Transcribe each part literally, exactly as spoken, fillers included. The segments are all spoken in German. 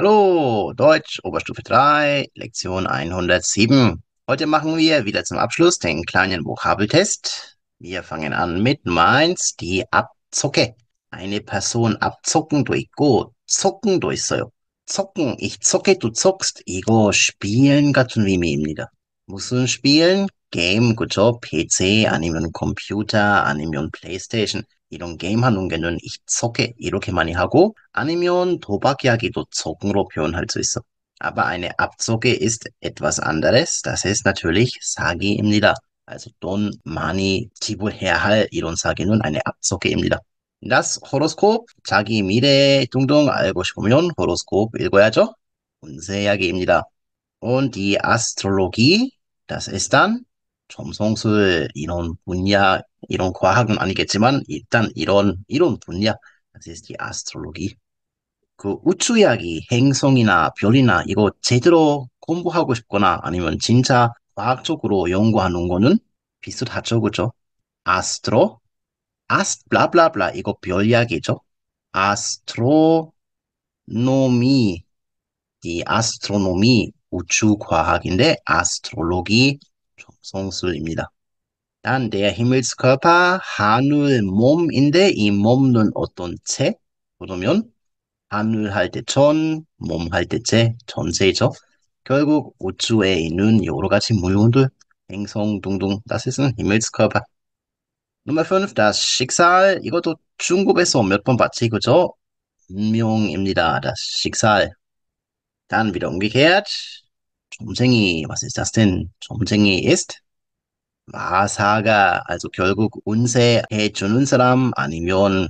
Hallo, Deutsch, Oberstufe drei, Lektion hundertsieben. Heute machen wir wieder zum Abschluss den kleinen Vokabeltest. Wir fangen an mit Nummer eins, die Abzocke. Eine Person abzocken durch Go, zocken durch Soyo. Zocken, ich zocke, du zockst. Ego, spielen, Gatun wie mir eben nieder. Musun spielen, Game, Gujo, P C, Animen Computer, Animen Playstation. 이런 게임 하는 게는 ich zocke 이렇게 많이 하고 아니면 도박 이야기도 zocken으로 표현할 수 있어. Aber eine Abzocke ist etwas anderes. Das heißt natürlich 사기 입니다. Also 돈 많이 지불해야 할 이런 사기는 eine Abzocke 입니다. Das Horoskop, 자기 미래 둥둥 알고 싶으면 Horoskop 읽어야죠. 운세 이야기입니다. Und die Astrologie, das ist dann 점성술 이런 분야, 이런 과학은 아니겠지만 일단 이런 이런 분야, das ist die Astrologie. 그 우주 이야기, 행성이나 별이나 이거 제대로 공부하고 싶거나 아니면 진짜 과학적으로 연구하는 거는 비슷하죠, 그죠? Astro, ast, 블라블라블라 이거 별 이야기죠. Astronomie, die Astronomie 우주 과학인데 Astrologie 점성술입니다. Dann der Himmelskörper, 하늘 몸인데 이 몸은 어떤 체? 그러면 하늘 할 때 전, 몸 할 때 체, 전체죠. 결국 우주에 있는 여러 가지 물건들, 행성 둥둥, das ist ein Himmelskörper. Nummer fünf, das Schicksal. 이것도 중국에서 몇 번 봤지, 그죠? 운명입니다, das Schicksal. Dann wieder umgekehrt. 점쟁이, was ist das denn? 점쟁이 ist Wahrsager, also 결국 운세 해주는 사람 아니면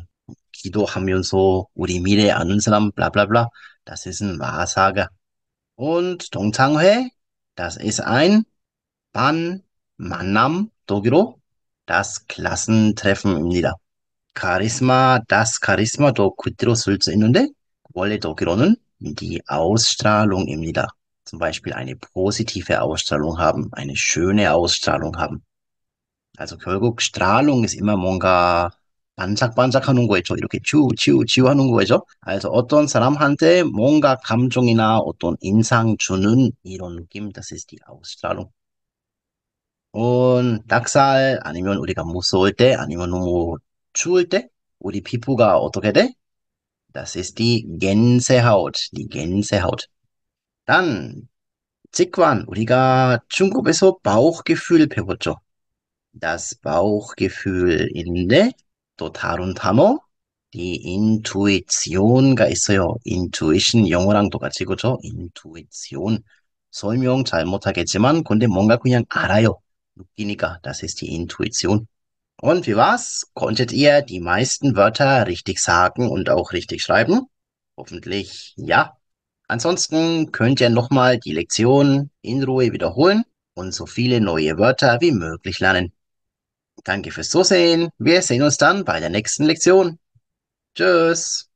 기도하면서 우리 미래 아는 사람, bla bla bla. Das ist ein Wahrsager. Und 동창회, das ist ein 반, 만남, 독일어, das Klassentreffen. Charisma, das Charisma도 그대로 쓸 수 있는데 원래 독일어는 die Ausstrahlung입니다. Zum Beispiel eine positive Ausstrahlung haben, eine schöne Ausstrahlung haben. Also 결국 Strahlung ist immer 뭔가 반짝반짝하는 거죠. 이렇게 쭈쭈쭈 하는 거죠. Also 어떤 사람한테 뭔가 감정이나 어떤 인상 주는 이런 느낌, das ist die Ausstrahlung. Und 닭살 아니면 우리가 무서울 때 아니면 너무 추울 때 우리 피부가 어떻게 돼? Das ist die Gänsehaut, die Gänsehaut. Dann, 직관, 우리가 중국에서 Bauchgefühl 배웠죠. Das Bauchgefühl인데, 또 다른 단어, die Intuition가 있어요. Intuition, 영어랑 똑같이, 그죠? Intuition. 설명 잘 못하겠지만, 근데 뭔가 그냥 알아요. 느끼니까, das ist die Intuition. Und wie war's? Konntet ihr die meisten Wörter richtig sagen und auch richtig schreiben? Hoffentlich ja. Ansonsten könnt ihr nochmal die Lektion in Ruhe wiederholen und so viele neue Wörter wie möglich lernen. Danke fürs Zusehen. Wir sehen uns dann bei der nächsten Lektion. Tschüss.